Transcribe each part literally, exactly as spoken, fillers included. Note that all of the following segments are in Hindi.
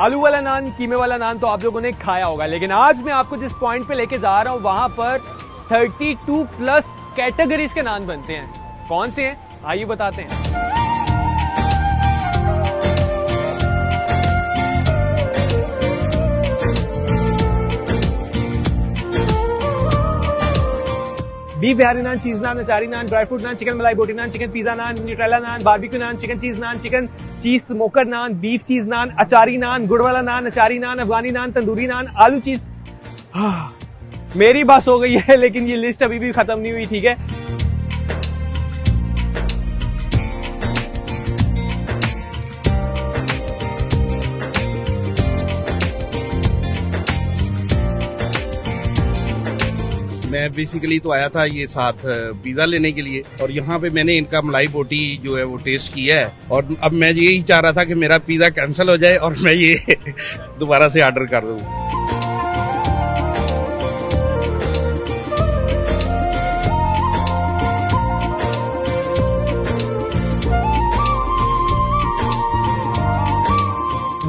आलू वाला नान, कीमे वाला नान तो आप लोगों ने खाया होगा, लेकिन आज मैं आपको जिस पॉइंट पे लेके जा रहा हूँ वहां पर बत्तीस प्लस कैटेगरीज के नान बनते हैं। कौन से हैं आइए बताते हैं। Beef Bihari naan, cheese naan, achari naan, dry fruit naan, chicken malai boti naan, chicken pizza naan, Nutella naan, barbecue naan, chicken cheese naan, chicken cheese smoker naan, beef cheese naan, achari नान, गुड़ वाला नान, अचारी नान, अफगानी नान, तंदूरी नान, आलू चीज। हाँ, मेरी बात हो गई है लेकिन ये लिस्ट अभी भी खत्म नहीं हुई। ठीक है, मैं बेसिकली तो आया था ये साथ पिज़्ज़ा लेने के लिए और यहाँ पे मैंने इनका मलाई बोटी जो है वो टेस्ट किया है और अब मैं यही चाह रहा था कि मेरा पिज़्ज़ा कैंसिल हो जाए और मैं ये दोबारा से ऑर्डर कर दूँ।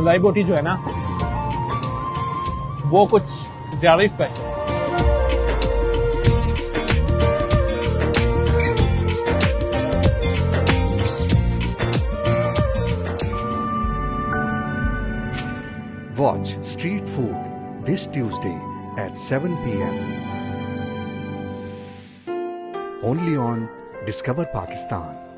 मलाई बोटी जो है ना वो कुछ ज्यादा स्पेशल है। Watch Street Food this Tuesday at seven p m only on Discover Pakistan।